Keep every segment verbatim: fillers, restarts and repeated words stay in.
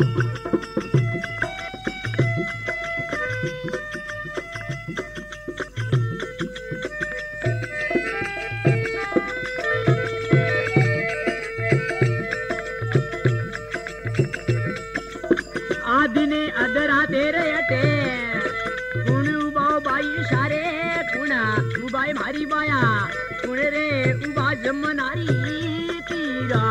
आदिने अदरा तेरे अटे गुण उबा बाई सारे गुणा उबाई मारी बाया गुण रे उबा जमनारी तीरा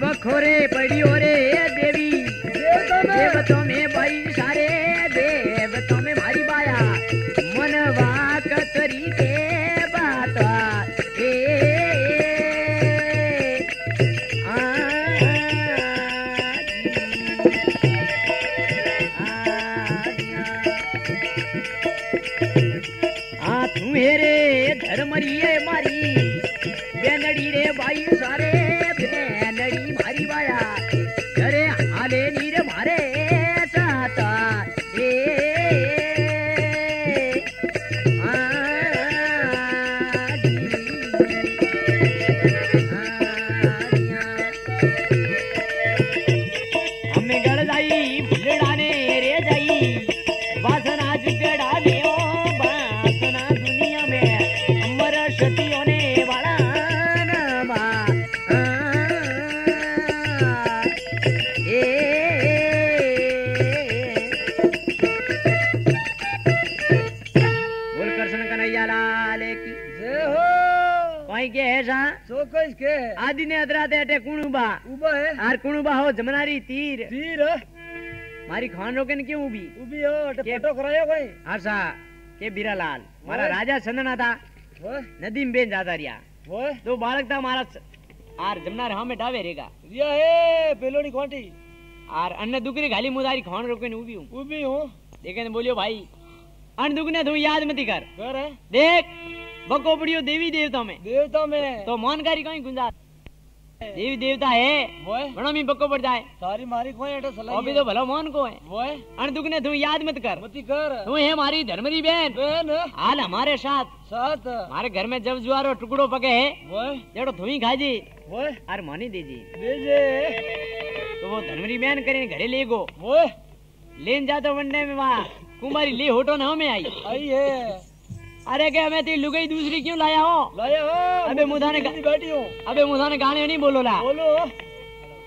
बखोरे पड़ी हो रे देवी देवतों में भाई सारे देवतों में भारी बाया मनवा कतरी के बाता ए आ आ तू हेरे धर्मरिए मारी बेनड़ी रे भाई सारे आदि ने अदरा देटे कुणुबा उबा है आर कुणुबा हो जमनारी तीर तीर मारी खान रोकन क्यों उबी उबी हो टपटो करायो कोई आरसा के बीरालाल मारा राजा चंदना था नदी में बेन जाता रिया वो दो बालक था मारा आर जमना रहा में डावे रेगा रिया हे पेलोनी कोंटी आर अन्य दुकरी घाली मुदारी खान रोकन उबी हूं उबी हूं देखन बोलियो भाई अन दुगने तू याद मत कर कर देख बकोपड़ियो देवी देवता में देवता में तो मानकारी कहीं गुंजात देवी देवता है वो बड़ा मी बको पड़ जाए सारी मारी कोई एटा सलाई अभी तो भला मान को है वो अन दुगने तू याद मत कर मत कर तू है हमारी धर्मरी बहन बहन हाल हमारे साथ साथ हमारे घर में जब जुआरो टुकड़ो पके है वो जड़ो धुई खाजी वो अर मानी देजी देजे तो वो धर्मरी बहन करेन घरे ले गो वो लेन जाता वंडे में वहां कुमारी ले होटो ना में आई आई है अरे क्या मैं तेरी लुगाई दूसरी क्यों लाया हो लाया हो अबे मुदा ने बैठी हो अबे मुदा ने गाने नहीं बोलो ला बोलो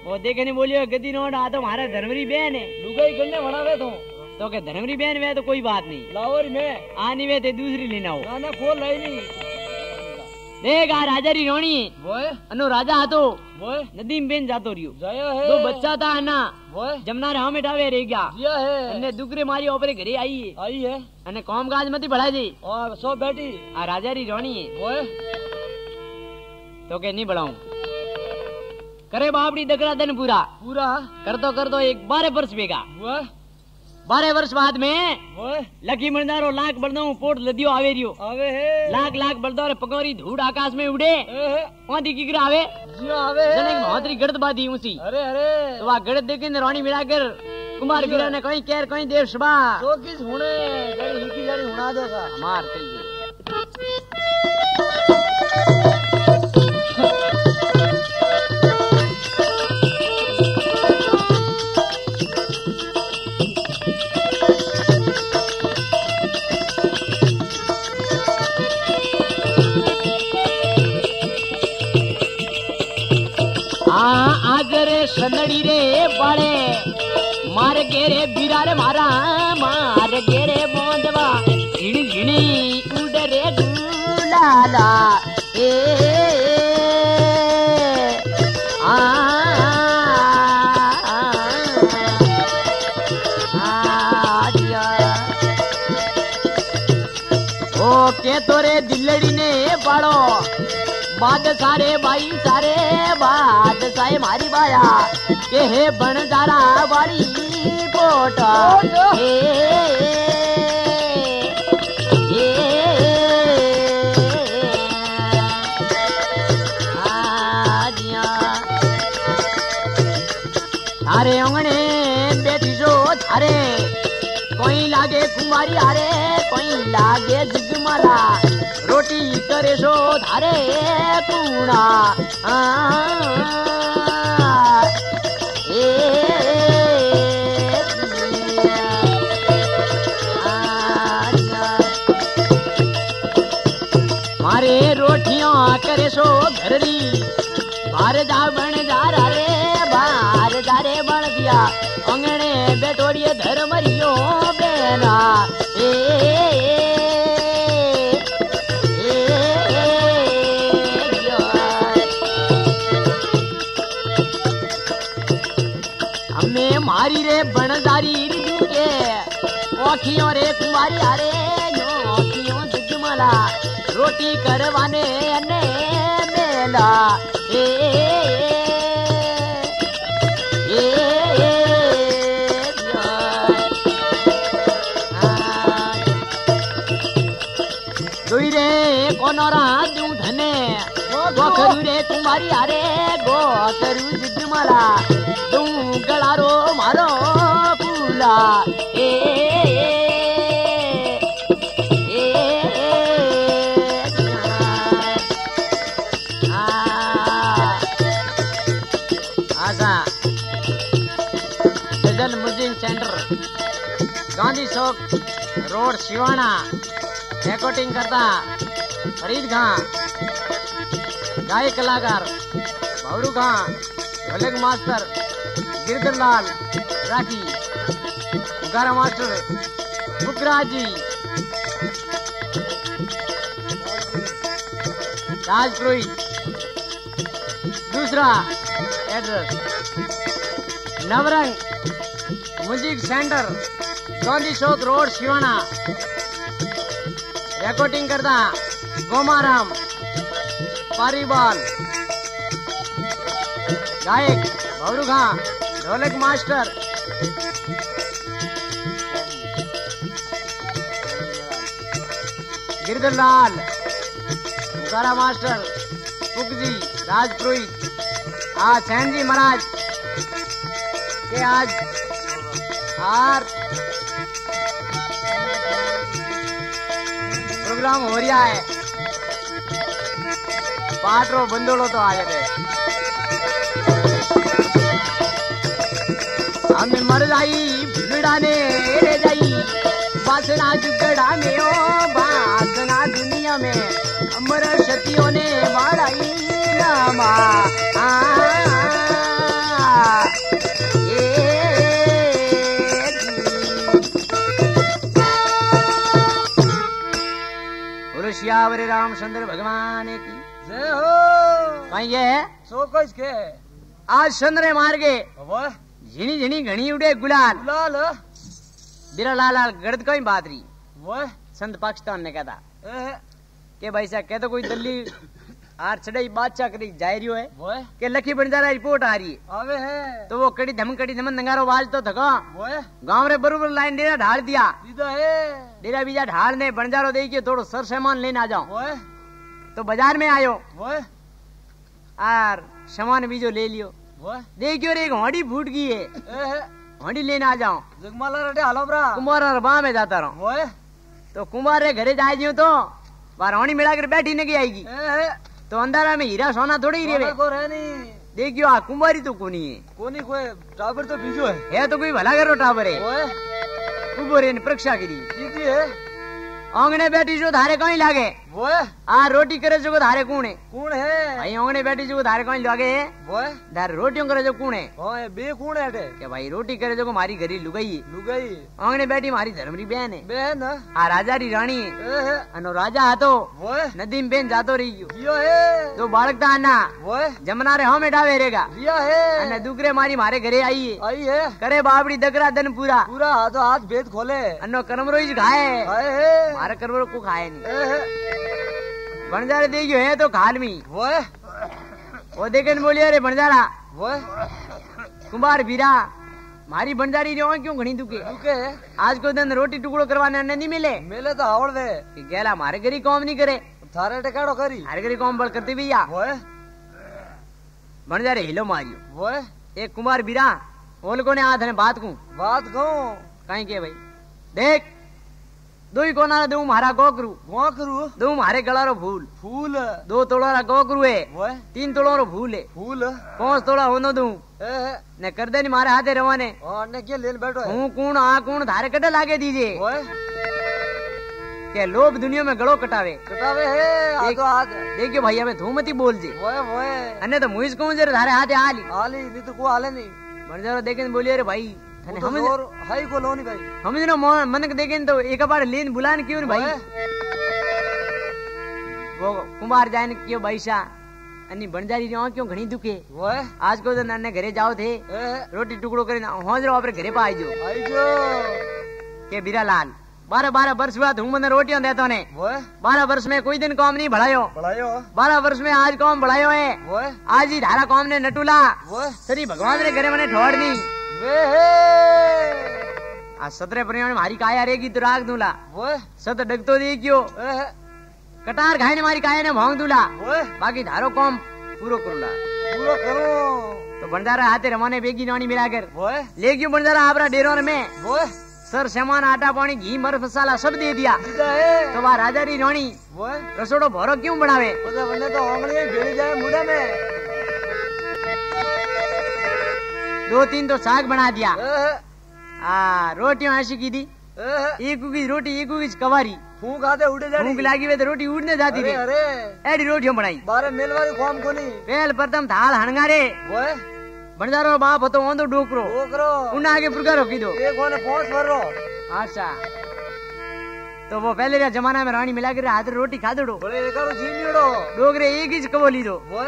वो देखे नहीं बोलियो गद्दी नोट आ तो हमारा धर्मरी बहन है लुगाई करने बना वे तो तो के धर्मरी बहन वे तो कोई बात नहीं लावर में आनी वे ते दूसरी लेना हो ना ना खोल लाई नहीं देख आ राजा री रोणी वो अनु राजा हाथो वो नदी में बेन जातो रियो जायो है दो बच्चा था ना वो जमना राह में डावे रह गया जिया है अने दुगरे मारी ओपरे घरे आई है आई है अने काम काज मती बढ़ा जी और सो बैठी आ राजा री रोणी वो तो के नहीं बढ़ाऊं करे बापड़ी दगड़ा दिन पूरा पूरा कर दो कर दो एक बारह वर्ष बेगा वो बारह वर्ष बाद में लकी मंदारो लाख बर्दो पोर्ट लदियो आवे रियो आवे है लाख लाख बर्दो रे पगोरी धूड़ आकाश में उड़े ओंदी की गिरावे जियो आवे जने महातरी गड़द बादी उसी अरे अरे तो वा गड़द देखे ने रानी मिलाकर कुमार वीरा ने कहीं केर कहीं देव सभा तो किस हुने गड़ी हिकी जारी हुना दोगा मार कहिए सनड़ी रे बड़े मार गेरे बीरा रे मारा मार गेरे बोंदवा झिणी झिणी उडरे गुलाला ए आ आ ओ के तोरे दिल्लड़ी ने पाड़ो बादशाह रे भाई सारे बादशाह मारी बाया के हे बनजारा वाली पोटा अरे अंगने बेटी जो थारे कोई लागे कुमारी अरे कोई लागे जिगमारा रोटी करे सो धारे कूड़ा मारे रोटियां करे सो घररी बार जा बन जा रे रे बन दिया अंगने बेटोड़िए धर्मरियो बेना ए हमें मारी रे बनजारी के ओखियों रे कुमारी अरे जो ओखियों जुगमला रोटी करवाने ने मेला ए कुमारी अरे गो करू जिगमला तू गला रो मारो फूला ए आजा गजल music centre Gandhi Chowk road Siwana recording करता फरीद खां गायक कलाकार भवरू खां ढोलक मास्टर गिरधरलाल राठी उगारा मास्टर बुकराज जी राजपुरोहित। दूसरा address Navrang music centre Gandhi Chowk road Siwana. Recording करता गोमाराम पारीवाल। गायक भवरू खां ढोलक मास्टर गिरधरलाल उगारा मास्टर पुगजी राजपुरोहित। हाँ सैन जी महाराज के आज आर प्रोग्राम हो रहा है पाटरो बंदोलो तो आ जाते हमें मर जाई भीड़ा ने रे जाई बासना जुगड़ा में ओ बासना दुनिया में अमर शतियों ने माराई नामा श्यावर रामचंद्र भगवान की जय हो। भाई ये है सो कुछ के आज चंद्र मार्गे झिनी झिनी घनी उड़े गुलाल गुलाल बिरा लाल लाल गर्द कोई बात रही वो संत पाकिस्तान ने कहा था के भाई साहब कहते कोई दिल्ली आर चढ़ाई बादशाह करी जा रही है वो के लकी बंजारा रिपोर्ट आ रही है तो वो कड़ी धम कड़ी धमन नंगारो बाज तो थको गाँव रे बरूबर लाइन डेरा ढाल दिया डेरा बीजा ढाल ने बंजारो दे के थोड़ा सर सामान लेने आ जाओ तो बाजार में आयो आर सामान बीजो ले लियो देखियो रे एक होड़ी फूट गई है होड़ी लेने आ जाओ कुमार और बाह में जाता रहो तो कुमार रे घरे जाए जियो तो बारहणी मिलाकर बैठी नहीं आएगी तो अंधारा में हीरा सोना थोड़ी ही देखियो आ कुमारी तो कोनी है कोनी कोई टावर तो बीजो है है तो कोई भला करो टावर है कुबोरे ने परीक्षा करी जी है आंगने बैठी जो धारे कहीं लागे वो आ रोटी करे जो धारे कौन है कौन है भाई आंगने बैठी जो धारे कहीं लागे वो धार रोटियों करे जो कौन है बे कौन है क्या भाई रोटी करे जो हमारी घरी लुगाई लुगाई आंगने बैठी हमारी धर्मरी बहन है बहन आ राजा री रानी है अनो राजा हाथो वो नदी में बहन जातो रही जो बालक था ना वो जमुना रे हमें डावे रहेगा दूसरे मारी मारे घरे आई है आई है करे बाबड़ी दकरा दन पूरा पूरा हाथों हाथ भेद खोले अन्नो करमरोई खाए बारह करोड़ को खाया नहीं। बंजारा देखियो है तो खाल में वो वो देखने बोलिए अरे बंजारा वो कुमार बीरा मारी बंजारी ने क्यों घनी दुखे दुखे आज को दिन रोटी टुकड़ो करवाने नहीं मिले मिले तो आवड़ दे गैला हमारे गरी काम नहीं करे थारे टकाड़ो करी हमारे गरी काम बड़ करते भैया वो बंजारे हिलो मारियो वो एक कुमार बीरा ओल को ने हाथ ने बात कहूँ बात कहूँ कहीं के भाई देख दो ही कोना दू मारा गोकरू गोकरू दू मारे गला रो फूल फूल दो तोड़ा रा गोकरू है तीन तोड़ा रो फूल है फूल पांच तोड़ा होनो दू ने कर दे मारे हाथे रवाने और ने क्या लेन बैठो हूँ कूण आ कूण धारे कटे लागे दीजिए के लोभ दुनिया में गड़ो कटावे कटावे है आगो आग देखियो भैया मैं धूमती बोल जी ओए ओए अन्ने तो मुइज कहूं जरे थारे हाथे आली आली नहीं तो को आले नहीं बंजारो देखेन बोलिए अरे भाई थाने हम और हाई को लो नहीं भाई हम ने मन के देखेन तो एक बार लीन बुलान क्यों भाई वो कुमार जान क्यों भाईसा अन्नी बंजारी जो क्यों घणी दुखे वो आज को दिन अन्ने घरे जाओ थे रोटी टुकड़ो करे हो जरो आपरे घरे पा आइजो आइजो के बीरालाल बारह बारह वर्ष बाद हूँ मैंने रोटियां देता ने बारह वर्ष में कोई दिन काम नहीं बढ़ायो बढ़ायो बारह वर्ष में आज काम बढ़ायो है आज ही धारा काम ने नटूला सरी भगवान ने घरे मैंने ठोड़ दी आज सत्रह परिवार मारी काया रेगी तो राग दूला सत डगतो देखियो कटार घाय ने मारी काया ने भांग दूला बाकी धारो काम पूरा करूला पूरा करो तो बंजारा हाथे रमाने बेगी नानी मिलाकर ले क्यों बंजारा आपरा डेरो में सर सामान आटा पानी घी मर्फ मसाला सब दे दिया तो वहाँ राजा री रोनी रसोड़ो भरो क्यों बढ़ावे तो जाए मुड़ा में दो तीन तो साग बना दिया आ, रोटियों ऐसी की दी एक की रोटी एक की कवारी फूक आते उड़े जाती फूक लागी वे तो रोटी उड़ने जाती थी ऐडी रोटियों बनाई बारह मेल वाली काम को नहीं पहल प्रथम थाल हनगारे बंजारो बाप होतो ओंदो डोकरो डोकरो उन्हें आगे पुरगारो की दो एक होने पहुंच भरो अच्छा तो वो पहले का जमाना में रानी मिला के हाथ रोटी खा दो बोले करो जीनीड़ो डोकरे एक ही कबोली दो वो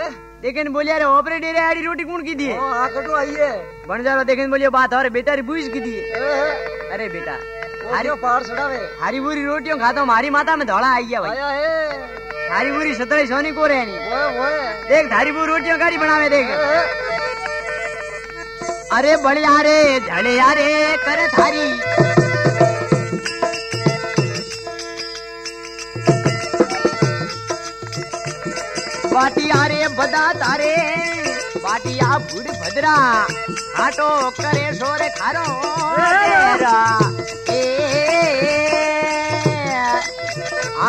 लेकिन बोलिया रे ओपरे डेरे आड़ी रोटी कौन की दी है हां कटो आई है बंजारो देखेन बोलियो बात और बेटा री बुझ की दी अरे बेटा हारियो पार सड़ावे हारी बुरी रोटियों खातो मारी माता में धोला आई है भाई आया है हारी बुरी सतरे सोनी को रे नहीं वो वो देख हारी बुरी रोटियों गाड़ी बनावे देख अरे बढ़िया रे झड़िया रे कर थारी बाटिया रे बदा तारे बाटिया बुढ़ भद्रा हाटो करे शोर खारो तेरा ए आ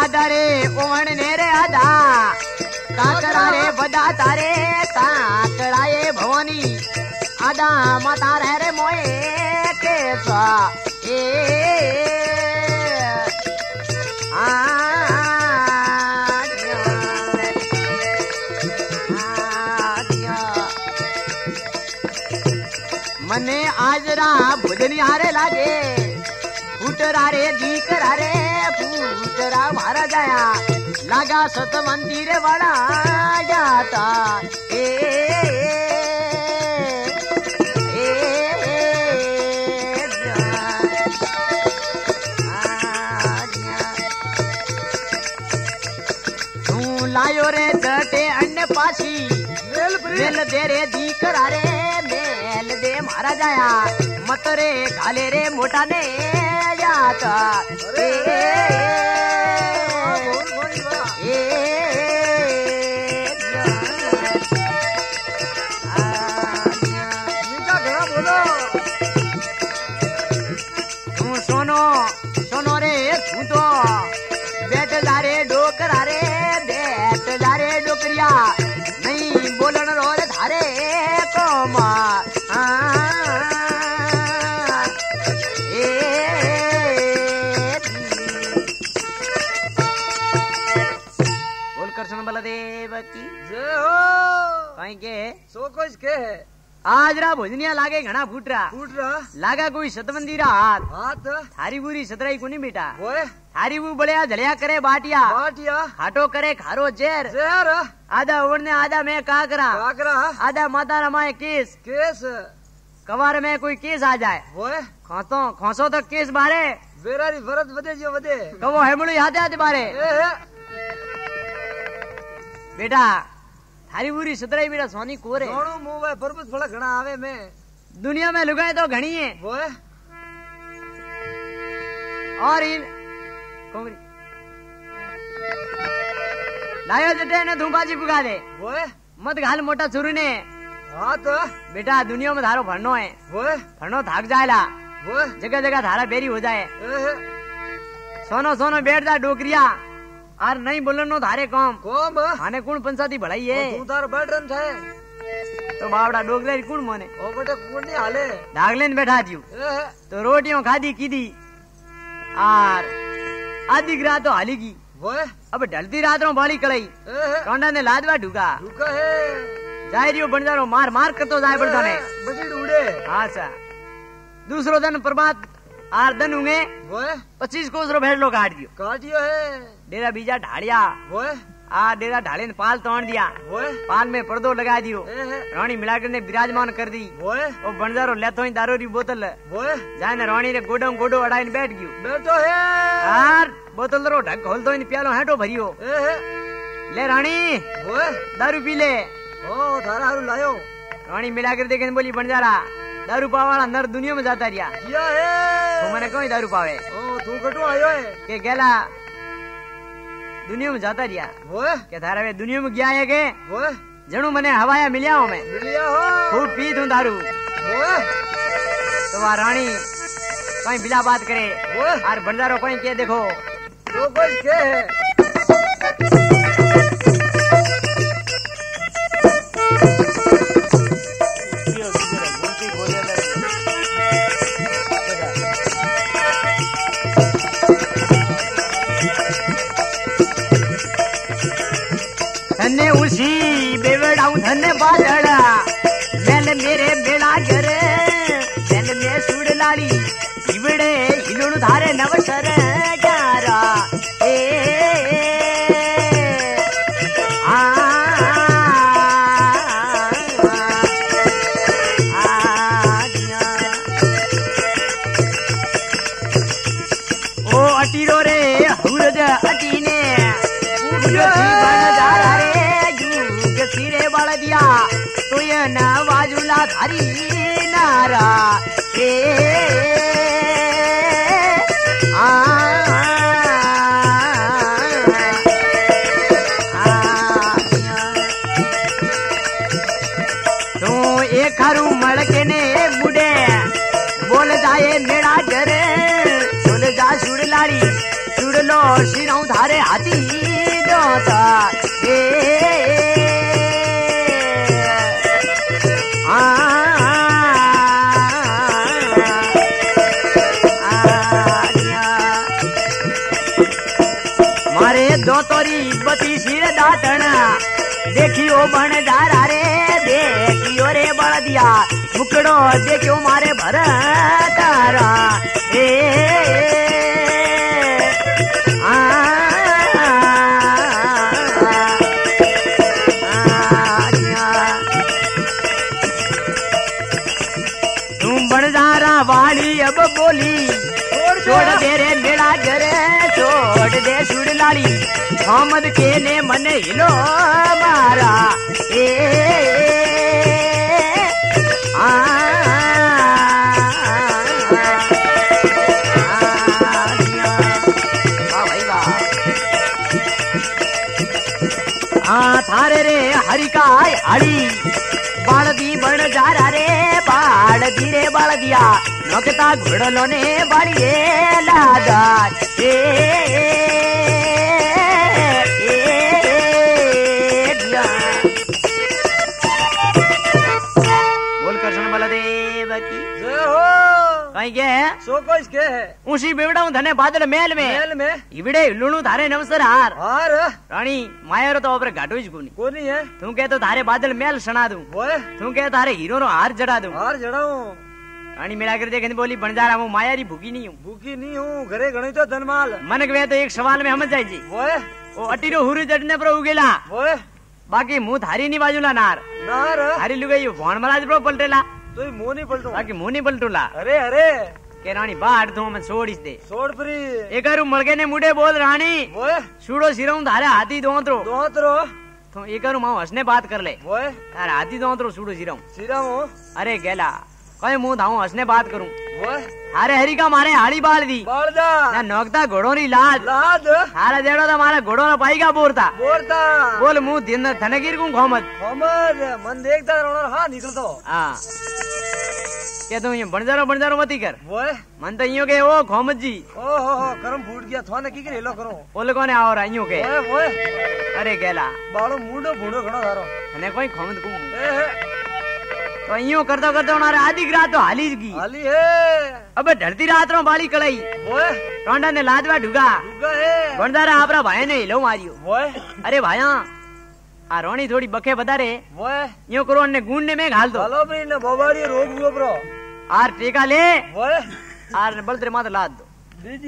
आदरे ओहन नेरे आदा काकड़ा रे बदा तारे काकड़ा ये भवानी आदा माता रे रे मोए के सा ए आ दिया आ दिया मने आज रा भुजनी हारे लागे फूटरा रे दीकरा रे तेरा मारा जाया लागा सत मंदिर वाला जाता ए तू लायो रे दटे अन्य पासी मेल दे रे दीकरा रे मेल दे मारा जाया मत रे काले रे मोटा ने जाता ए नहीं बोलन रोल धारे को मार बोल कृष्ण बलदेव की जय हो कहीं के सो कुछ के आज रा भोजनिया लागे घना फूटरा फूटरा लागा कोई सतबंदी रा हाथ हाथ थारी बुरी सतराई कोनी बेटा ओए थारी बू बलिया झलिया करे बाटिया बाटिया हाटो करे खारो जेर जेर आधा ओढ़ने आधा मैं काकरा काकरा आधा माता रा माए केस केस कवार में कोई केस आ जाए ओए खोसो खोसो तक केस बारे वेरारी वरत वदे जो वदे कवो हेमड़ी हाथे हाथे बारे बेटा थारी बुरी सतराई बेटा सोनी कोरे मुँह पर्वत थोड़ा घना आवे में दुनिया में लुगाई तो घनी है वो है। और इन लायो जटे ने धूपाजी पुगा दे वो है। मत घाल मोटा चुरू ने हाँ तो बेटा दुनिया में थारो भरनो है वो है। भरनो थाक जाएला वो जगह जगह थारा बेरी हो जाए सोनो सोनो बैठ जा डोकरिया आर नहीं बोलनो धारे कौम कौम हाने कौन पंचायती बढ़ाई है तो बावड़ा डोगले कौन मोने ओ बेटे कौन नहीं हाले धागलेन बैठा दियो तो रोटियों खादी कीदी आर आधी रात तो हालेगी वो अब ढलती रात रो बाली कड़ाई कौंडा ने लादवा ढुका ढुका है जाय रियो बंजारो मार मार करतो जाय बंदा ने बजी ढूंढे हां सा दूसरो दिन प्रभात आर दिन होंगे वो पच्चीस कोस रो भेड़ लो काट दियो काट दियो है डेरा बीजा ढाड़िया वो आ डेरा ढाले ने पाल तोड़ दिया वो पाल में पर्दो लगा दियो रानी मिलाकर ने विराजमान कर दी वो और बंजारो लेतो ही दारू री बोतल वो जाए ने रानी ने गोडम गोडो अड़ाई ने बैठ गयो बैठो है यार बोतल रो ढक खोल तो इन प्यालो हैटो भरियो ले रानी वो दारू पी ले ओ थारा हारू लायो रानी मिलाकर देखे बोली बंजारा दारू पावाला नर दुनिया में जाता रिया मैंने कहीं दारू पावे ओ तू कटो आयो है के गेला दुनिया में जाता रिया वो क्या थारा वे दुनिया में गया है के वो जणू मने हवाया मिलिया हो मैं मिलिया हो खूब पी दूं दारू वो तो वा रानी कहीं बिला बात करे वो और बंजारो कहीं के देखो तो कोई के धन बादला मैल मेरे बेड़ा करे मैल में सूड़ लाली इवड़े हिलुण धारे नवसर ग्यारा ए ओ अटीरो रे हुरज अटी ने दिया तो ये न बाजूला धारी नारा रे आ तू एक हारू मड़के ने बुढ़े बोल जाए मेरा डरे बोल जा सुड़ लाड़ी सुड़ लो सिराऊ धारे हाथी दोता बती सिर दातना देखियो बन धारा रे देखियो रे बड़ दिया मुकड़ो देखियो मारे भर तारा ए आ तुम बन धारा वाली अब बोली छोड़ दे रे मेरा घरे छोड़ दे सुड़ लाड़ी मोहम्मद के ने मन हिलो मारा ए आ थारे रे हरिकाय हरी बाल दी बन जा रा रे बाल दी रे बाल दिया नोकता घुड़लो ने बाड़िए लादा ए के है सो कोई के है उसी बेवड़ा हूँ धने बादल मेल में मेल में इवड़े लुणु धारे नवसर हार हार रानी माया रो तो ऊपर घाटो ही कोनी कोनी है तू कह तो धारे बादल मेल सना दूं तू कह तारे हीरो रो हार जड़ा दूं हार जड़ाऊं रानी मिला कर देख बोली बंजारा हूँ माया री भूखी नहीं हूँ भूखी नहीं हूँ घरे घणी तो धनमाल मन गए तो एक सवाल में समझ जाए जी वो अटीरो हुरू चटने पर उगेला बाकी मुँह थारी नहीं बाजूला नार नार हरी लुगाई भोन महाराज पर पलटेला तो ही मुँह नहीं पलटू बाकी मुँह नहीं पलटूला अरे अरे के रानी बाहर तू मैं छोड़ दे छोड़ परी एक मलके ने मुड़े बोल रानी छूड़ो सिरों धारे हाथी दो तो तो एक माँ हंसने बात कर ले यार हाथी दो तो छूड़ो सिरों सिराऊ अरे गेला कहीं मुँह धाऊ हंसने बात करूँ अरे हरी का मारे हाड़ी बाल दी ना नोकता घोड़ो री लाद लाद हारा जेड़ो था मारा घोड़ो ना पाई का बोरता बोरता बोल मुँह दिन थनगीर को खोमत खोमत मन देखता रोना हाँ निकल तो हाँ क्या तुम ये बंजारो बंजारो मत ही कर वो मन तो यूँ के ओ खोमत जी ओ हो हो कर्म फूट गया थोड़ा की कर हेलो करो बोल कौन आओ रहा यूँ के अरे गेला बालो मुंडो भूडो घड़ो धारो ने कोई खोमत को तो यूँ करता करता हमारे आधी रात तो हाली की हाली है अबे डरती रात रो बाली कलाई टोंडा ने लादवा ढुगा बंजारा आपरा भाई ने हिलो मारियो अरे भाया आ रोनी थोड़ी बखे बता रे यूँ करो ने गूंडने में घाल दो रोग आर टेका ले आर बलतरे माता लाद दो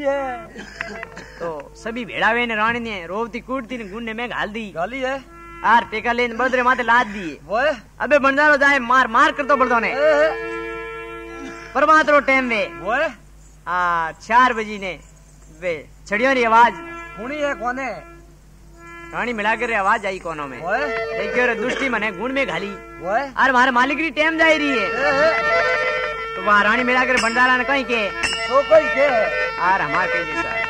तो सभी भेड़ावे ने रानी ने रोवती कूटती ने गूंडने में घाल दी घाली है आर टेका लेन बड़दरे माथे लाद दिए अबे बंजारो जाए मार मार कर तो बड़दो ने परमात्रो टाइम में आ चार बजी ने वे छड़ियों की आवाज हुणी है कोने रानी मिला कर आवाज आई कोनों में देखियो रे दुष्टी मने गुण में घाली अरे मारे मालिक री टाइम जाई रही है तो वहां रानी मिला कर बंजारा ने कहीं के तो कोई के आर हमार के जैसा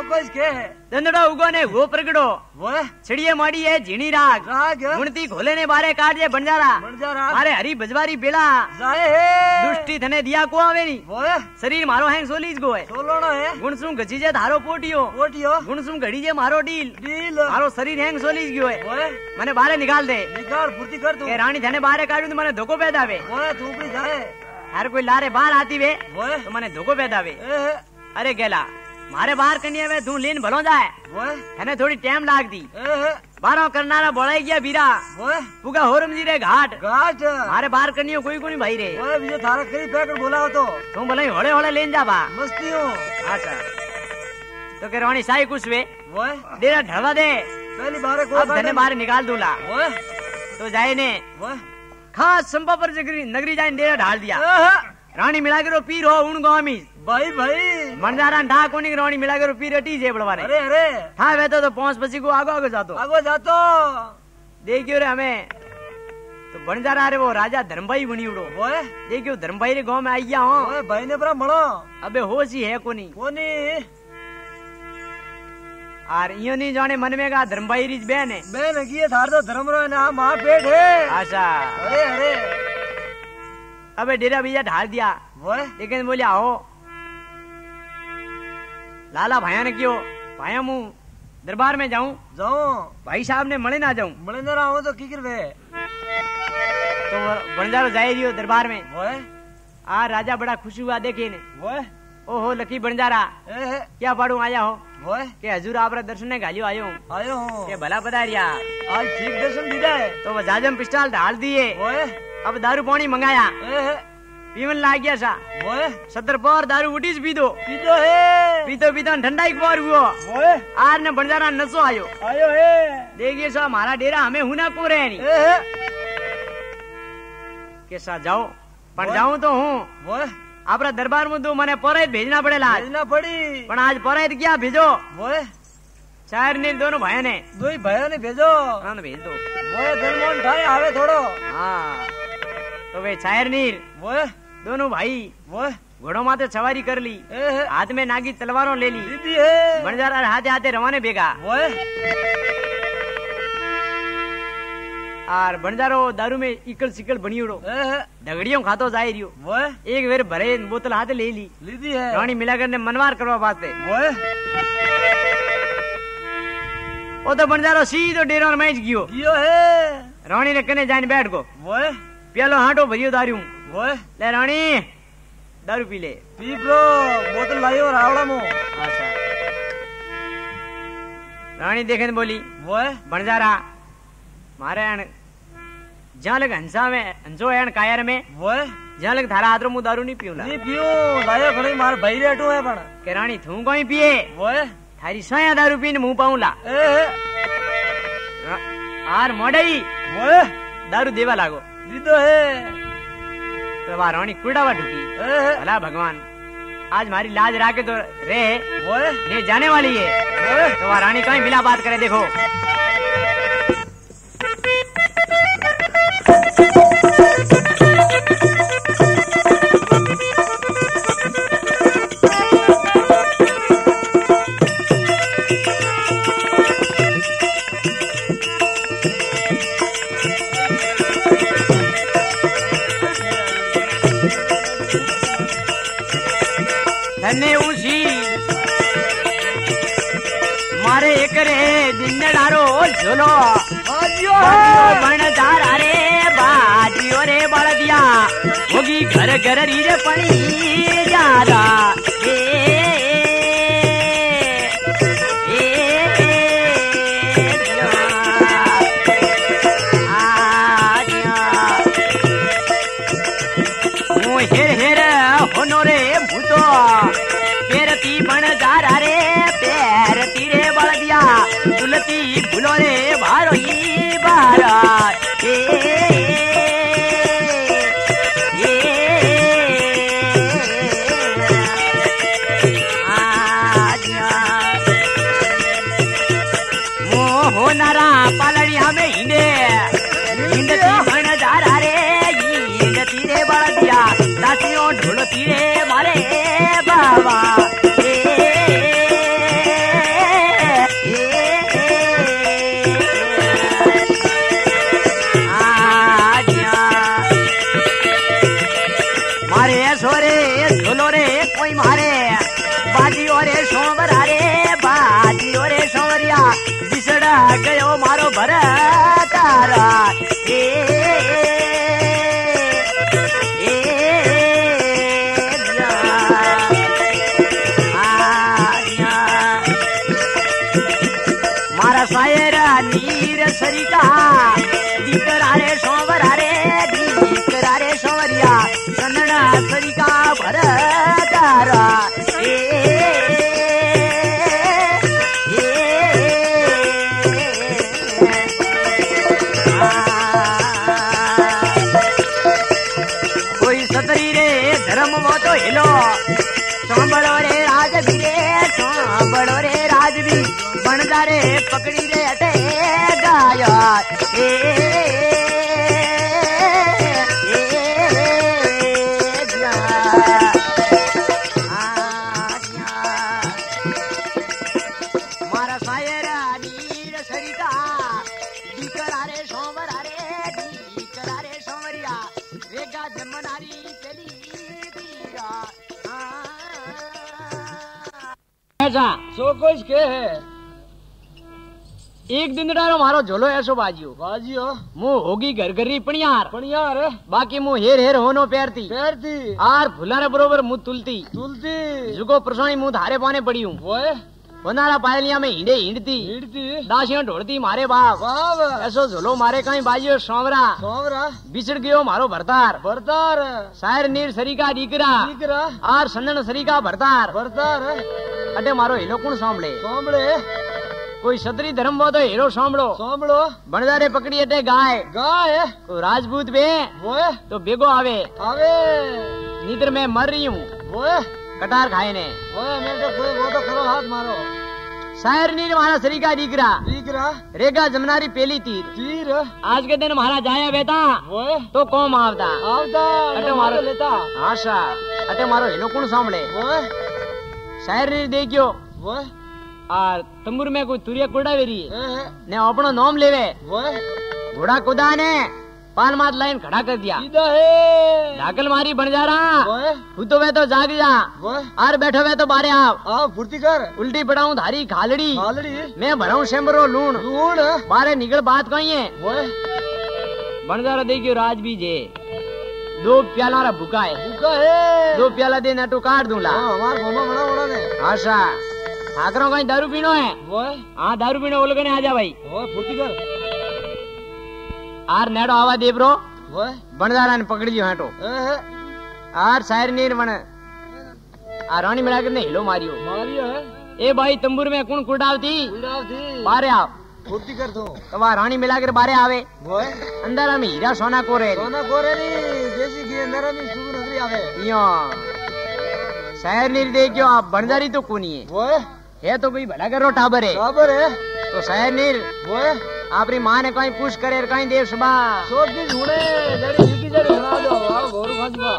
वापस के दंदड़ा उगो ने वो प्रगड़ो वो छिड़िये माड़ी है झीणी राग राग मुणती घोले ने बारे काट बंजारा बंजारा मारे हरी बजवारी बेला दुष्टि धने दिया को आवे नी वो शरीर मारो है सोलीज गो है सोलोनो है गुणसू गजीजे धारो पोटियो पोटियो गुणसू घड़ीजे मारो डील डील मारो शरीर हैंग सोलीज गयो है मने बारे निकाल दे निकाल फुर्ती कर तू रानी धने बारे काटू मने धोखो पैदावे हर कोई लारे बाहर आती वे तो मने धोखो पैदावे अरे गेला मारे बाहर कन्या वे धू लीन भलो जाए थोड़ी टाइम लाग दी बारो करनारा बोलाई गया बीरा पुगा होरम जी रे घाट घाट मारे बाहर कन्या कोई कोनी भाई रे थारा करीब पैकर बोला हो तो तुम भले होड़े होड़े लेन जा बा मस्ती हो अच्छा तो के रोनी साई कुछ वे डेरा ढड़वा दे पहली बार को अब धने बाहर निकाल दूला तो जाए ने खास संपा पर नगरी जाए डेरा ढाल दिया रानी मिला के रो पीर हो उन गामी भाई भाई मंडारा ढा को रानी मिला के रो पीर हटी जे बड़वाने अरे अरे हाँ वे तो पांच बची को आगो आगो जातो आगो जातो देखियो रे हमें तो बंजारा रे वो राजा धर्मभाई बनी उड़ो वो देखियो धर्मभाई रे गांव में आई गया हो भाई ने बड़ा मड़ो अबे होश ही है कोनी कोनी आर यो नहीं जाने मन में का धर्मभाई रीज बहन है बहन है थार तो धर्म रो ना मां पेट है आशा अरे अरे अबे डेरा भैया ढाल दिया वो लेकिन बोले आओ लाला भाया ने क्यों भाया मु दरबार में जाऊं जाऊं भाई साहब ने मणे ना जाऊं मणे ना आओ तो की करवे तो बंजारो जाए रियो दरबार में वो आ राजा बड़ा खुश हुआ देखे ने वो ओहो लकी बंजारा क्या पाड़ू आया हो वो के हजूर आप दर्शन ने घालियो आयो आयो हो के भला पधारिया आज ठीक दर्शन दीदा है तो वो जाजम पिस्टल ढाल दिए अब दारू पानी मंगाया पीवन लाग गया सा सत्तर पार दारू उठीस पी दो पीतो है पीतो पीतो ठंडा एक बार हुआ आज ने बंजारा नसो आयो आयो है देखिए सा हमारा डेरा हमें हुना को रहे नहीं कैसा जाओ पर जाऊं तो हूँ आपरा दरबार में तो मैंने परैत भेजना पड़ेगा भेजना पड़ी पर आज परैत क्या भेजो वो चार ने दोनों भाइयों ने दो ही भाइयों ने भेजो हाँ भेज दो वो धनमोहन ठाए आवे थोड़ो हाँ तो वे छायर नीर वो दोनों भाई वो घोड़ों माते सवारी कर ली हाथ में नागी तलवारों ले ली बंजारा हाथे हाथे रवाने बेगा वो और बंजारो दारू में इकल सिकल बनी उड़ो दगड़ियों खातो जाए रियो वो एक बेर भरे बोतल हाथे ले ली लीधी है रानी मिलाकर ने मनवार करवा बाते वो वो तो बंजारो सीधो डेरा मैच गियो गियो है रानी ने कने जाने बैठ गो वो प्यालो हाटो भरियो दारू वो ले रानी दारू पी ले पी ब्रो बोतल लाइयो रावड़ा मो अच्छा रानी देखन बोली वो बंजारा मारे अन जहाँ लग हंसा में हंसो एन कायर में वो जहाँ लग थारा आदरो मु दारू नहीं पीऊला नहीं पीओ लाइयो खड़े मार भाई रेटो है पण के रानी थू कोई पिए वो थारी साया दारू पीन मुंह पाऊला आर मडई वो दारू देवा लागो तो है कुड़ा भला भगवान आज हमारी लाज राके तो रे वो ये जाने वाली है तो वह रानी कहीं मिला बात करे देखो घर घर रीर पड़ी ज्यादा ए हेर हेर होनो रे भूतो पैरती बन जा रहा रे पैर तीरे बढ़ दिया तुलती भूलो रे भारो ही बारा हेलो सांभळो रे राजबीर सांभळो रे राजबीर बणदा रे पकड़ी रे अटे गाया ए मारा सायर आदीर सरिता दीकरा रे सांभळा रे दीकरा रे सांवरिया रेगा जमनारी चली सो कुछ के है एक दिन डारो मारो झोलो ऐसो बाजियो बाजियो मु होगी घर घरी पणियार पणियार बाकी मु हेर हेर होनो पैरती पैरती आर भुलारे बरोबर मु तुलती तुलती जुगो प्रसाई मु धारे पाने पड़ी हूँ ओए बनारा पायलिया में हिंडे हिंडती हिंडती दासियां ढोड़ती मारे बाप बाप ऐसो झोलो मारे कहीं बाजियो सांवरा सांवरा बिछड़ गयो मारो भरतार भरतार शायर नीर सरी का दीकरा दीकरा आर सन्नन सरी का भरतार भरतार अटे मारो हेलो कौन सांभले सांभले कोई क्षत्रिय धर्म वो तो हेलो सांभलो सांभलो बणदारे पकड़ी अटे गाय गाय कोई राजपूत बे वो तो बेगो आवे आवे नीतर मैं मर रही हूँ वो कटार खाए ने वो मेरे तो कोई वो तो करो हाथ मारो शायर नीर मारा सरीका दीकरा दीकरा रेगा जमनारी पेली तीर तीर आज के दिन मारा जाया बेटा वो तो कौम आवता आवता अटे मारो लेता आशा अटे मारो हेलो कौन सांभले शायर ने देखियो वो आर तंबूर में कोई तुरिया कुड़ा वेरी ने अपनो नाम लेवे वो घोड़ा कुदा ने पान मात लाइन खड़ा कर दिया सीधा है धाकल मारी बन जा रहा फूतो वे तो जाग जा आर बैठो वे तो बारे आप आप फुर्ती कर उल्टी पड़ाऊं धारी खालड़ी खालड़ी मैं भराऊं शंबरो लूण लूण बारे निकल बात कही है वो बन जा रहा देखियो राज भी जे दो प्याला रा भूखा है भूखा है दो प्याला देना तो काट दूंगा हमारा घोमा बड़ा बड़ा ने आशा ठाकरों का दारू पीनो है वो हाँ दारू पीनो बोल के ने आजा भाई वो फुर्ती कर आर नेडो आवा दे ब्रो वो बंदारा ने पकड़ लियो हटो आर शायर नीर बने आर रानी मिला के ने हिलो मारियो मारियो है ए भाई तंबूर में कौन कुड़ावती कुड़ावती बारे आप फुर्ती कर दो तब रानी मिला कर बारे आवे वो अंदर में हीरा सोना कोरे सोना कोरे जैसी की अंदर में सुगंध नजरी आवे यो शायर नीर देखियो आप बंजारी तो कोनी है वो है तो कोई भला करो टाबर है टाबर है तो शायर नीर वो आपरी मां ने कहीं पूछ करे कहीं देव सुबह सो की झूड़े जड़ी की जड़ी बना दो वाह गोरू भजवा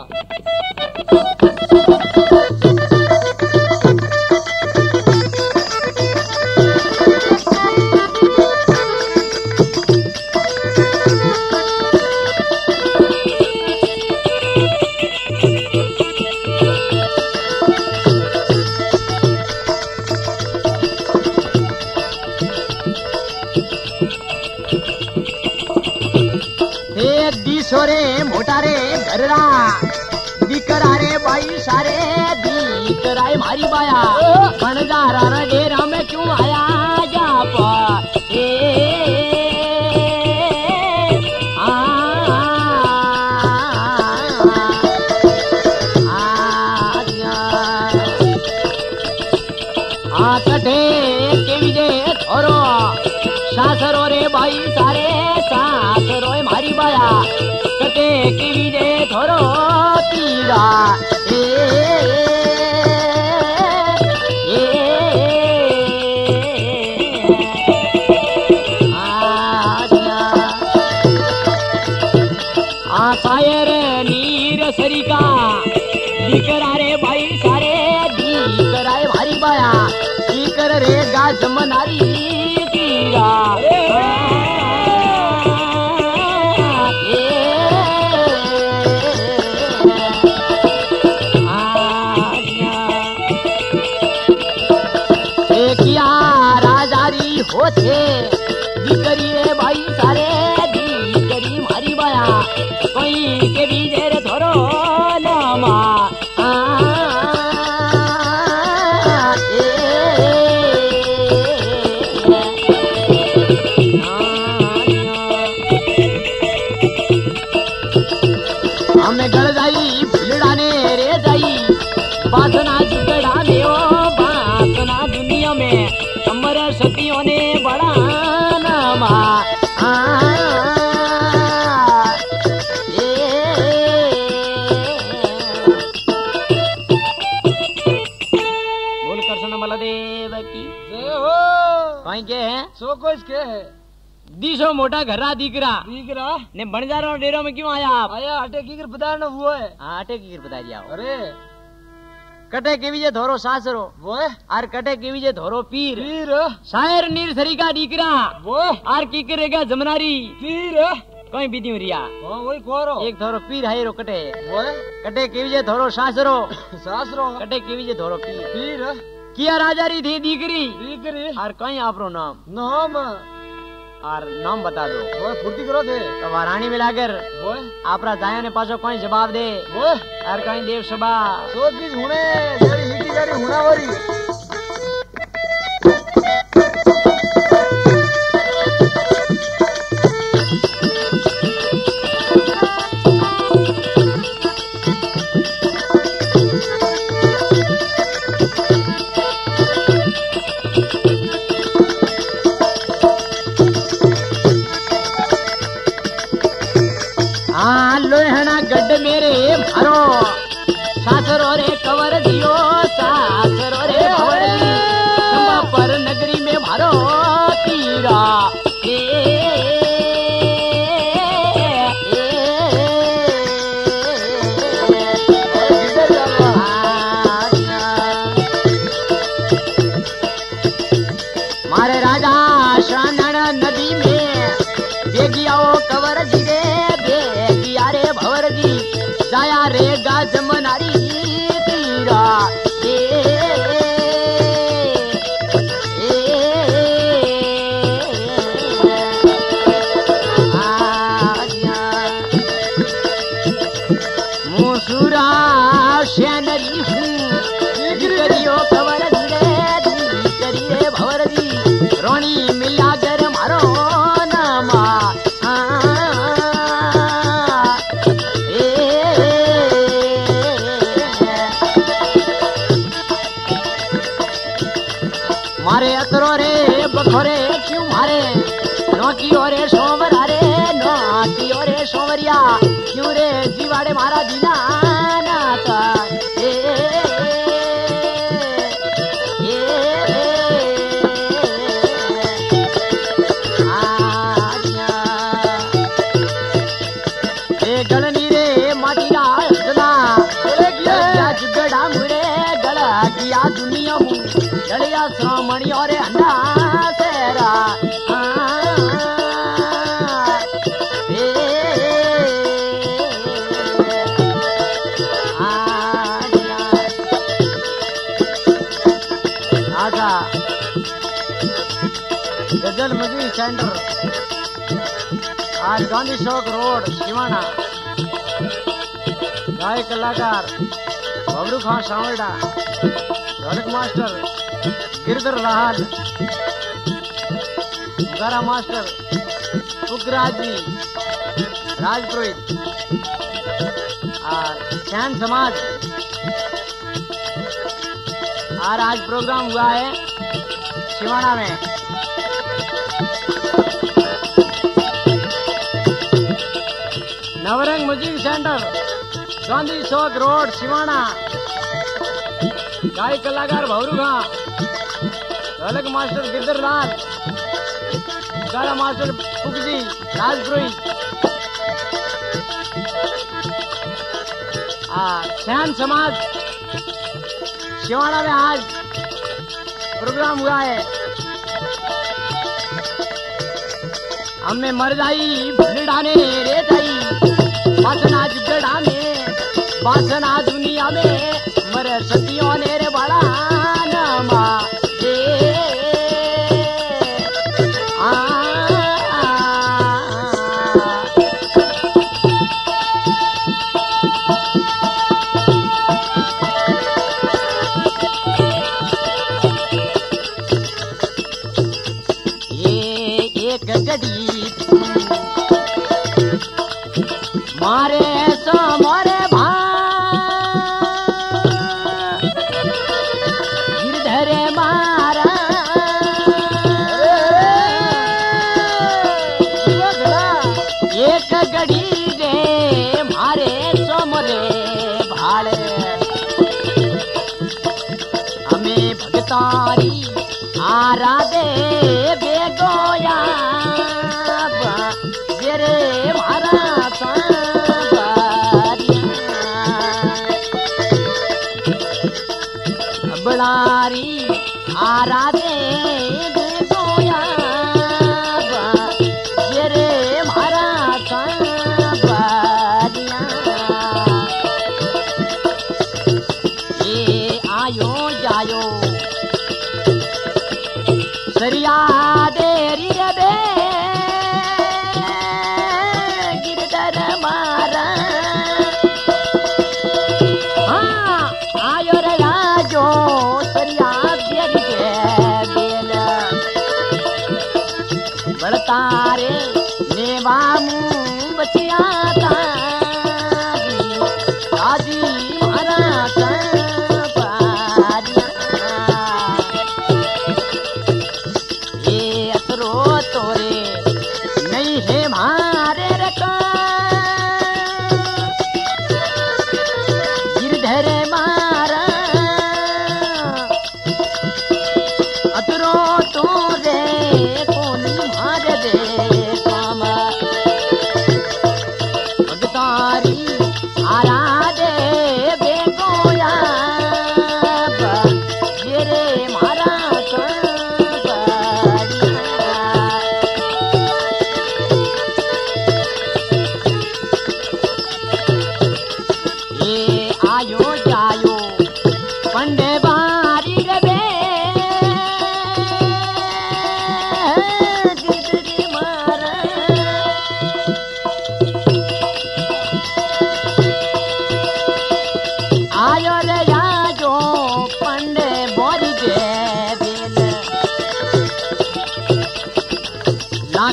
छोरे मोटारे घररा दिकरा रे भाई सारे दिकरा मारी बाया बणजारा रा डेरा में क्यों आया जा पा ए आ आ आ कटे केवी दे छोरो सासरो रे भाई सारे सासरो मारी बाया कीड़े थोरो तीरा ए आयर नीर सरिका दीकरा रे भाई सारे दीकरा भारी बाया दीकर रे गाज मनारी तीरा होते दीकरी रे भाई सारे दीकरी मारी बाया कोई के भी देर थोरो नामा हमें गल जाई फुलड़ाने रे जाई बासना जुगड़ा में ओ बासना दुनिया में अमर सतियों ने बड़ा नामा कहीं के है सो कोस के है दिशो मोटा घरा दिखरा दिखरा ने बंजारो डेरो में क्यों आया आप आया आटे की कृपा ना हुआ है हां आटे की कृपा दिया अरे कटे के विजय धोरो सासरो वो और कटे के विजय धोरो पीर पीर शायर नीर सरीका दिखरा वो और की करेगा जमनारी पीर कोई बिदियो रिया ओ वही कोरो एक धोरो पीर है रो कटे वो कटे के विजय धोरो सासरो सासरो कटे के विजय धोरो पीर पीर किया राजारी थी दीकरी दीकरी और कई आपरो नाम नाम और नाम बता दो वो फुर्ती करो थे तो रानी मिलाकर वो आपरा जाया ने पासो कोई जवाब दे वो और कहीं देव सभा सोच बीज हुने जारी हिटी जारी हुना वरी गांधी चौक रोड शिवाना गायक कलाकार भवरू खां सावड़ा ढोलक मास्टर गिरधर राहल गारा मास्टर उगराज जी राजपुरोहित और सैन समाज और आज प्रोग्राम हुआ है शिवाना में Navrang music centre Gandhi Chowk road Shivana गायक कलाकार भवरू खां ढोलक मास्टर गिरधर लाल गारा मास्टर पुगजी राजपुरोहित सैन समाज शिवाना में आज प्रोग्राम हुआ है हमने मर जाई भिड़ा ने रे जाई बासना गढ़ा में बासना दुनिया में मर सतियों ने रे बड़ा नामा दे ये एक गड़ी मारे सो मारे भाई गिरधरे मारा एक गड़ी रे मारे सो मरे भाड़े हमें भगतारी आरा दे हरी आराधे दे सोया ये रे मारा संबरिया ये आयो जायो सरिया देरी रे बे गिरधर मारा तारे मेवा मुँह बचिया था आदि मरा ये असरो तोरे नहीं है मारे रखा गिरधर मारा असरो तोरे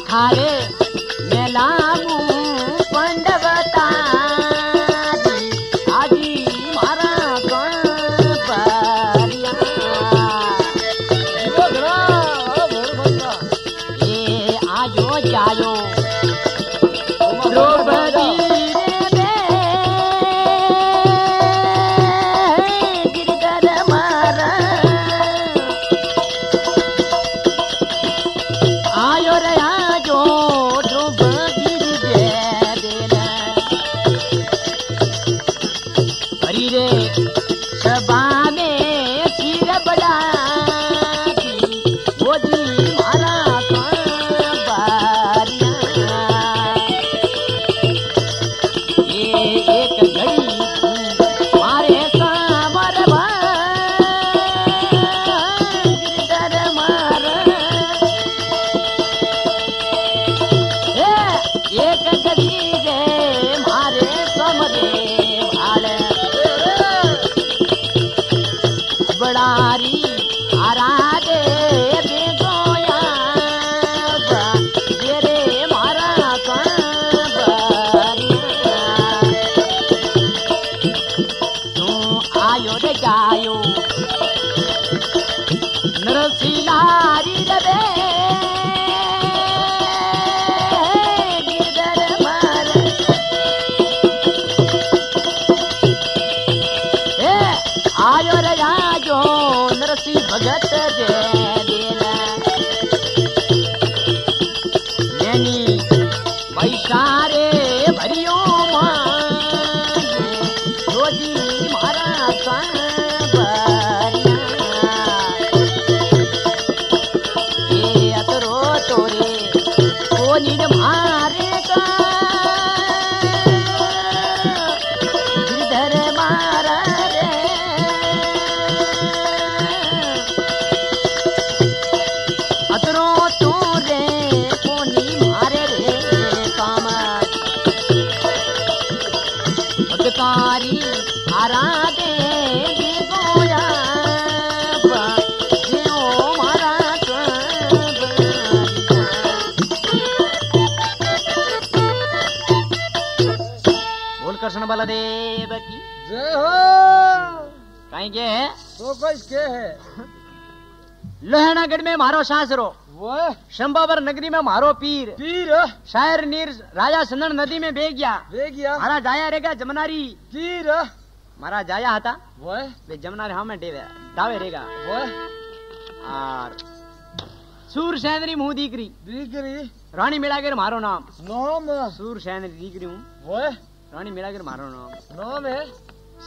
खारे मेलामू पंडवता आदि मारा गणपरिया ये आयो जायो बलदेव की जय हो। कहीं के है तो बस के है लोहनागढ़ में मारो सासरो वह शंबावर नगरी में मारो पीर पीर शायर नीर राजा संदन नदी में बह गया बह गया मारा जाया रेगा जमनारी पीर मारा जाया हता वह वे जमनारी हाँ में डेवे दावे रेगा वह और सूर सैनरी मुँह दीकरी दीकरी रानी मिलाकर मारो नाम नाम सूर सैनरी दीकरी हूँ वह रानी मिलाकर मारो नाम नाम है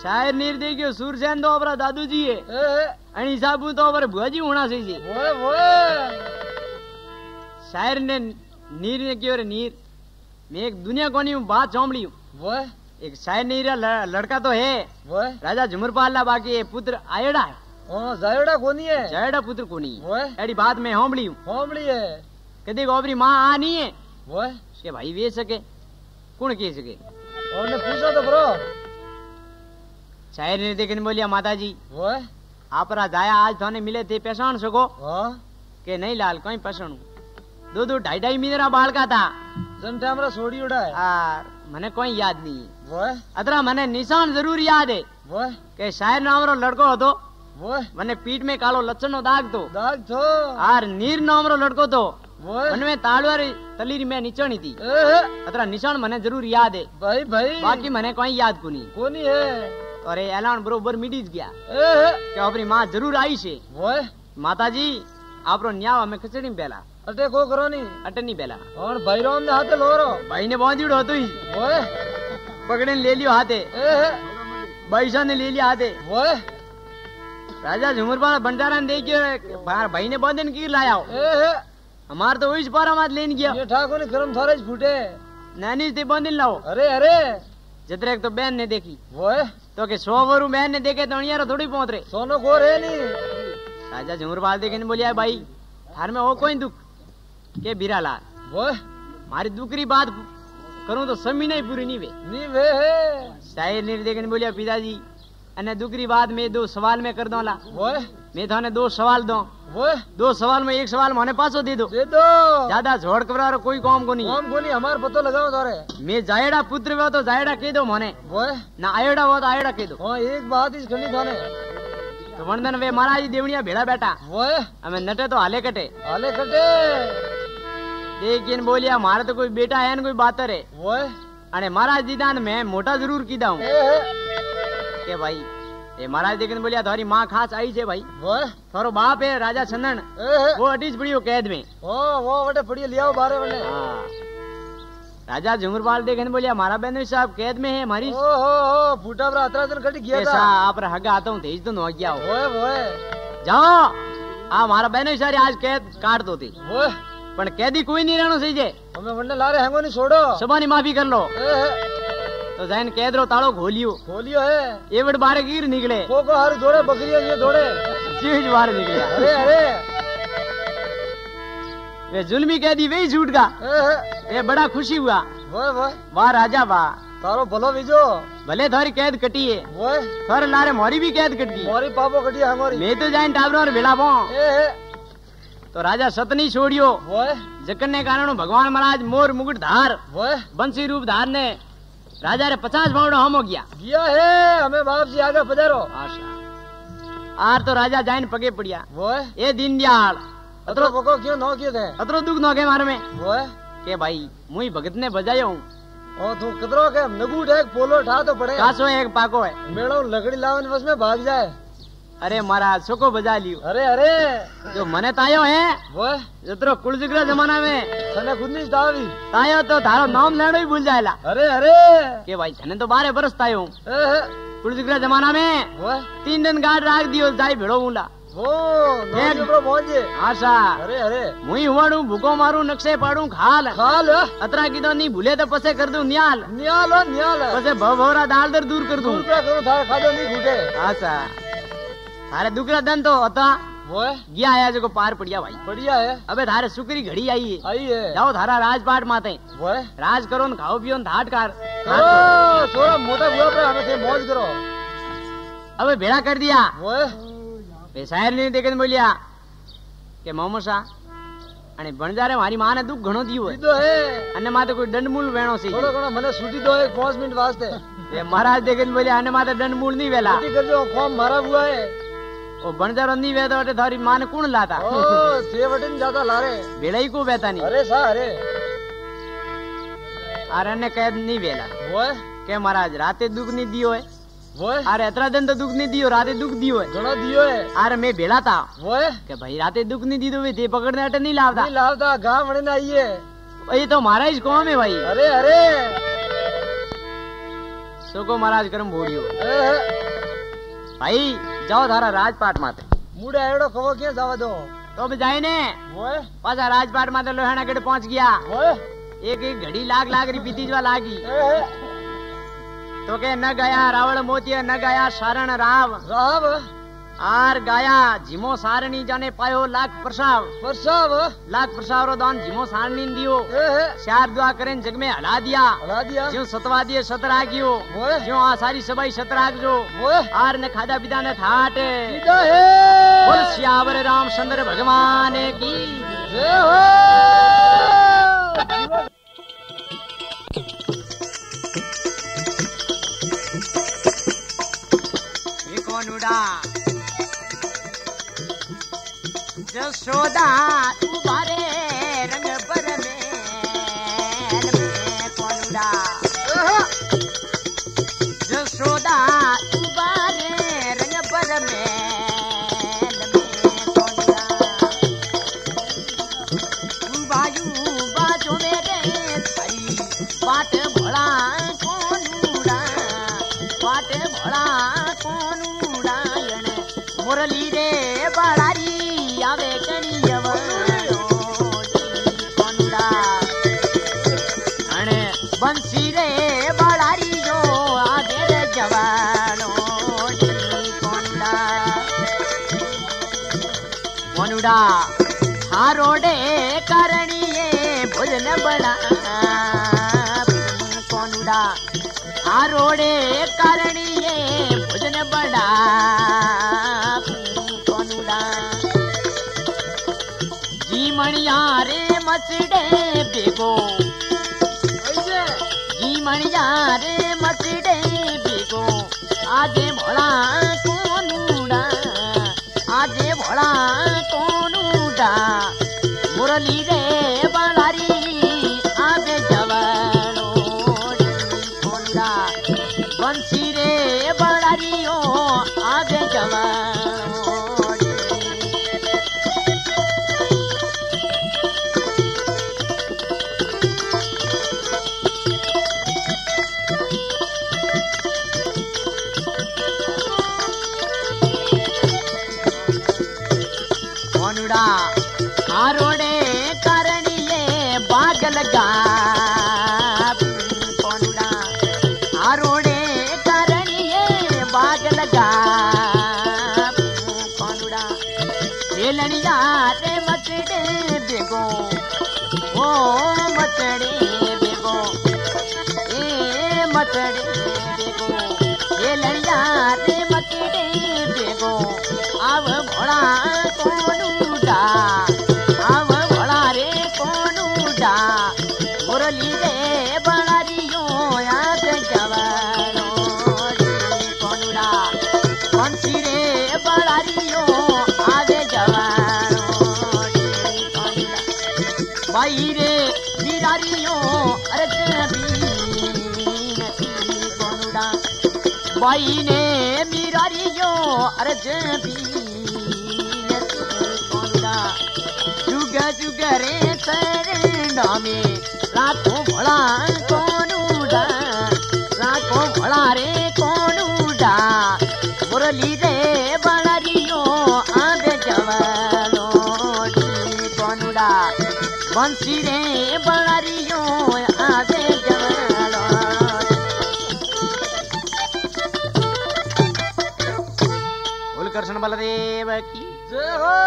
शायर निर्दय क्यों सूरसेन तो अपरा दादू जी है अणी साबू तो अपर भुआ जी होना चाहिए। शायर ने नीर ने क्यों रे नीर मैं एक दुनिया कोनी हूँ बात चौंबली हूँ। एक शायर नीरा लड़का तो है राजा झुमरपाल बाकी पुत्र आयोडा है। जायोडा कोनी है जायोडा पुत्र कोनी एडी बात मैं होमली हूँ होमली है कदी गोबरी माँ आ नहीं है वो उसके भाई वे सके कौन कह सके और ने पूछा तो ब्रो शायर ने देखने बोलिया माता जी वो आप जाया आज थाने मिले थे पहचान सको के नहीं लाल कहीं पहचानू दो दो ढाई ढाई मीरा बाल का था जनते हमरा छोड़ी उड़ा यार मने कोई याद नहीं वो अतरा मने निशान जरूर याद है वो के शायर नामरो लड़को हो वो मने पीठ में कालो लच्छनो दाग तो दाग तो यार नीर नामरो लड़को तो मन में तालवारी तलीरी में निचोनी थी अतरा निशान मने जरूर याद है भाई भाई बाकी मने कोई याद को नहीं कोनी है। अरे एलान बरोबर मिटीज गया क्या अपनी माँ जरूर आई से माता जी आप रो न्याव हमें खचड़ी में बेला अटे को करो नहीं अटे नहीं बेला और भाई रो हमने हाथे लो रो भाई ने बहुत जुड़ होती पकड़े ले लियो हाथे भाईसा ने ले लिया हाथे वो राजा झुमरपाल भंडारा ने देखियो भाई ने बंधन की लाया हमारे तो वही पारा मात लेन गया ठाकुर ने गरम थोड़ा फूटे नैनी से बंधन लाओ। अरे अरे जतरे तो बहन ने देखी वो तो के सौ वरू बहन ने देखे तो यार थोड़ी पहुंच रहे सोनो को रे नहीं। राजा झुमरपाल देखे ने बोलिया भाई थार में हो कोई दुख के बीरा लाल वो मारी दुखरी बात करूं तो समी नहीं पूरी नहीं वे नहीं वे शायर ने देखे ने बोलिया पिताजी अने दुखरी बात में दो सवाल में कर दो ला वो मैं थाने दो सवाल दो वो दो सवाल में एक सवाल माने पासो दे दो दे दो ज्यादा झोड़ कबरा रो कोई काम को नहीं काम को नहीं हमार पतो लगाओ तारे मैं जायड़ा पुत्र हुआ तो जायड़ा कह दो माने वो ना आयोडा हुआ तो आयोडा कह दो। हाँ एक बात इस खंडी थाने तो वंदन वे महाराज देवड़िया भेड़ा बैठा वो हमें नटे तो हाले कटे हाले कटे लेकिन बोलिया हमारा तो कोई बेटा है न कोई बातर है वो अरे महाराज जी दान मैं मोटा जरूर की दाऊ के भाई महाराज देखे बोलिया थारी माँ खास आई है भाई वो थारो बाप है राजा चंदन वो अटीज पड़ी हो कैद में ओ वो वटे पड़ी लियाओ बारे वाले। राजा झुमरपाल देखे बोलिया मारा बहन साहब कैद में है हमारी ओ हो फूटा पर अतरातर कट गया था आप हगा आता हूँ तेज तो हो गया हो जाओ आ मारा बहन सारी आज कैद काट दो थी पर कैदी कोई नहीं रहना सही हमें वरना ला रहे हैं छोड़ो सबानी माफी कर लो तो जाइन कैद रो ताड़ो खोलियो खोलियो है एवड बारे गिर निकले पोको हर जोड़े बकरियां ये जोड़े चीज बारे निकले। अरे अरे वे जुल्मी कैदी वही झूठ का ये बड़ा खुशी हुआ वो वो वाह राजा वाह तारो भलो विजो भले थारी कैद कटी है वो थारे लारे मोरी भी कैद कट गई मोरी पापो कटी हमारी मैं तो जाइन टाबरो और बेलाबो तो राजा सतनी छोड़ियो वो जकन ने कारण भगवान महाराज मोर मुकुट धार वो बंसी रूप धार ने राजा रे पचास भावड़ा हम हो गया गया है हमें बाप जी आगे पधारो आशा आर तो राजा जाइन पगे पड़िया वो ये दिन दयाल अतरो भगो क्यों नो क्यों थे अतरो दुख नो के मारे में वो के भाई मुई भगत ने बजायो हूं ओ तू कतरो के नगूट एक पोलो ठा तो पड़े कासो एक पाको है मेड़ो लकड़ी लावन बस में भाग जाए। अरे महाराज सो को बजा लियो। अरे अरे जो मने तायो है वो जतरो कुलजिगरा जमाना में सने खुद नहीं तावी तायो तो थारो नाम लेनो ही भूल जायला। अरे अरे के भाई सने तो बारह बरस तायो कुलजिगरा जमाना में वो तीन दिन गाड़ राख दियो जाई भेड़ो मुला वो देख जबरो पहुंचे आशा। अरे अरे मुई हुवाडू भूको मारू नक्शे पाडू खाल खाल अतरा की तो नहीं भूले तो पसे कर दू न्याल न्याल न्याल पसे भवोरा दाल दर दूर कर दू क्या करू थारे खाजो नहीं घुटे आशा थारे दुखरा दन तो होता वो गया है जो को पार पड़िया भाई पड़िया है अबे थारे सुकरी घड़ी आई है आई है जाओ थारा राजपाट माते वो राज करो न खाओ पियो न धाट कार थोड़ा मोटा बुआ पर हमें से मौज करो अबे बेड़ा कर दिया वो शायर ने देखे बोलिया के मोमो शाह अने बंजारे मारी माँ ने दुख घणो दियो है अने माते कोई दंडमूल वेणो सी थोड़ा घणो मने छुट्टी दो एक पाँच मिनट वास्ते ये महाराज देखे बोलिया अने माते दंडमूल नहीं वेला कर जो फॉर्म मारा हुआ है ओ बंजारो नहीं वेदा वटे थारी माँ ने कौन लाता ओ सेवटिन ज्यादा लारे बेड़ाई को वेता नहीं। अरे सा अरे अरे ने कैद नहीं वेला वो के महाराज राते दुख नहीं दियो है वो अरे इतना दिन तो दुख नहीं दियो राते दुख दियो है घणो दियो है अरे मैं बेड़ा था वो के भाई राते दुख नहीं दी दो वे थे पकड़ने अटे नहीं लावता नहीं लावता गांव वड़े ना ये ये तो महाराज कौन है भाई। अरे अरे सोको महाराज गरम भोड़ियो भाई जाओ थारा राजपाट माते मुड़ा एड़ो खबो के जावा दो तो भी जाए ने ओए पाछा राजपाट माते लोहाना गढ़ पहुंच गया ओए एक एक घड़ी लाग लाग री बीतीजवा लागी तो के न गया रावण मोतिया न गया सारण राव राव आर गाया जिमो सारणी जाने पायो लाख प्रसाव प्रसाव लाख प्रसाव रो दान जिमो सारणी दियो चार दुआ करें जग में हला दिया हला दिया जो सतवा दिए सतरागियो जो आ सारी सबाई सतराग जो आर ने खादा पिता ने थाट बोल श्यावर रामचंद्र भगवान की जय हो। ये कौन उड़ा यशोदा तुम्हारे रंग पर में मैं कौन उड़ा यशोदा तुम्हारे रंग पर में मैं कौन उड़ा बाजू बाजू मेरे भाई पाट भोला कौन उड़ा पाट भोला कौन उड़ा मुरली रे बड़ारी बंसी रे बड़ारी जो आगे जवानो कोनुड़ा कोनुड़ा हारोडे करनीये भोजन बड़ा कोनुड़ा हारोडे करनीये भोजन बड़ा मणियारे मचड़े बिगो जी मणियारे मचड़े बिगो आजे भोला कौन उड़ा आजे भोला कौन उड़ा मुरली रे बलारी आजे जवानो कौन उड़ा बंसी रे बलारियो आजे जवान आरोड़े करनिये बाग लगा कोनुड़ा आरोड़े करनिये बाग लगा कोनुड़ा बेलनिया रे मचड़े बेगो ओ मचड़े बेगो ए मचड़े बेगो बेलनिया रे मचड़े बेगो आव भोला भाई रे बिरारियों कोनुड़ा भाई ने बिरारियों अरज भी कोनुड़ा जुग जुग रे शरणा में राखो भोला कोनुड़ा राखो भोला रे कोनुड़ा मुरली रे बड़ारियों आगे जवानो कोनुड़ा बंसी रे बड़ारियो आगे जवालो बोल कृष्ण बलदेव की जय हो।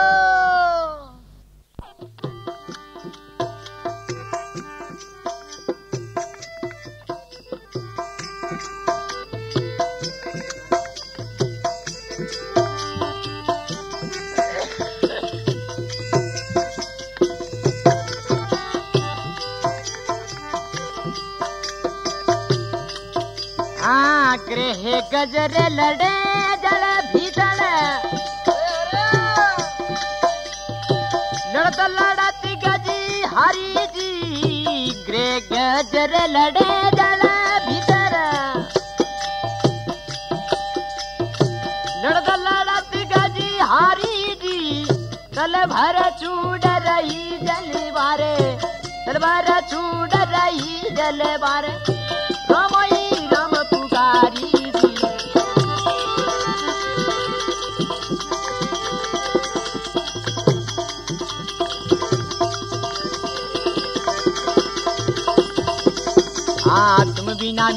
हे गजरे लड़े जल भीतर लड़त लड़त गजी हरी जी ग्रे गजरे लड़े जल भीतर लड़त लड़त गजी हरी जी तल भर चूड़ रही जल बारे तल भर चूड़ रही जल बारे राम राम पुकार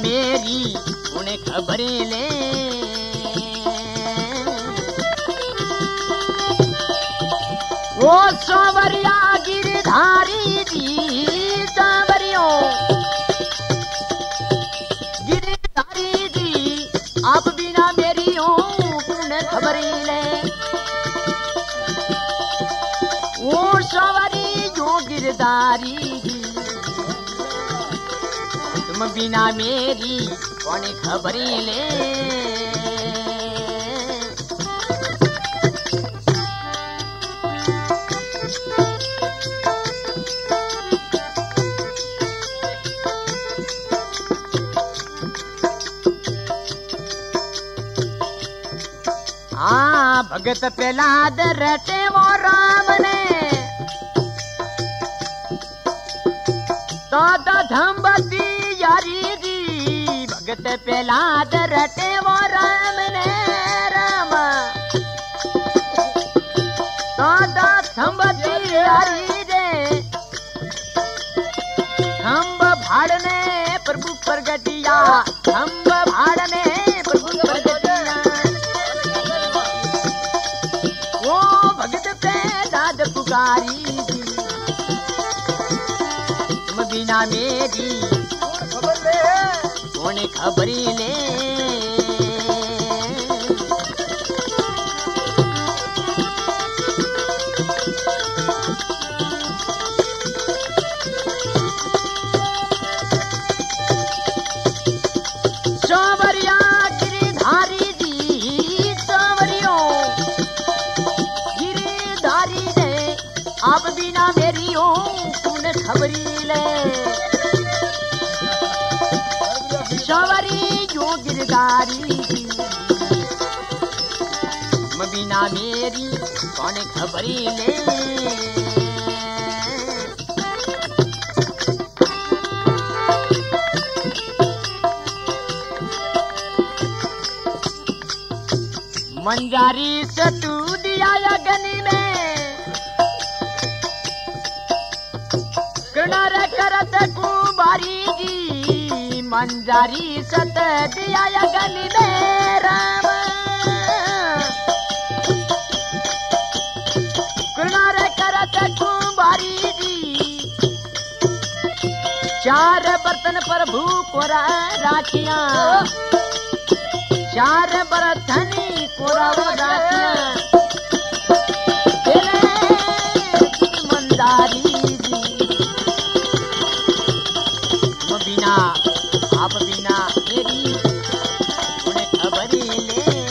मेरी उन्हें खबरें ले। वो सांवरिया गिरधारी जी सांवरियों गिरधारी जी आप बिना मेरी हो उन्हें खबरें ले। वो सांवरी जो गिरधारी जी तुम बिना मेरी कौन खबरें ले। आ भगत प्रहलाद रटे वो राम ने दादा धम्बती भगत प्रहलाद रटे वो राम ने राम दादा थम्बती हरी रे थम्ब भाड़ने प्रभु प्रगटिया थम्ब भाड़ने प्रभु प्रगटिया। वो भगत प्रहलाद पुकारी तुम बिना मेरी उन्हें खबरी ले। सांवरिया गिरधारी जी सांवरियों गिरधारी ने आप बिना मेरी हो उन्हें खबरी ले। बिना मेरी कौन खबरी ले। मंजारी से तू दिया अग्नि में कृणर करत कुमारी जी मंजारी सत दिया अग्नि में राम चार बर्तन प्रभु कोरा राखिया चार बर्तन कोरा राखिया। मंदारी जी बिना आप बिना मेरी उन्हें खबरी ले।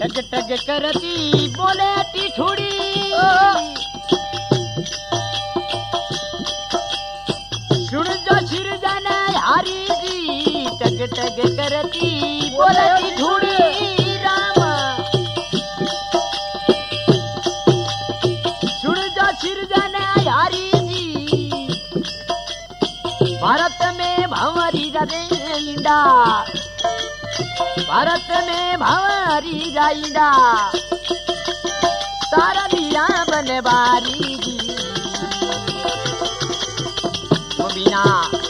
टग टग करती बोले टिठुड़ी सुन जो सिर जाना हरी जी टग टग करती बोले टिठुड़ी राम सुन जो सिर जाना हरी जी भारत में भंवरी रवेंदा भारत में भंवरी जाइंदा तारा दिया बनवारी जी बिना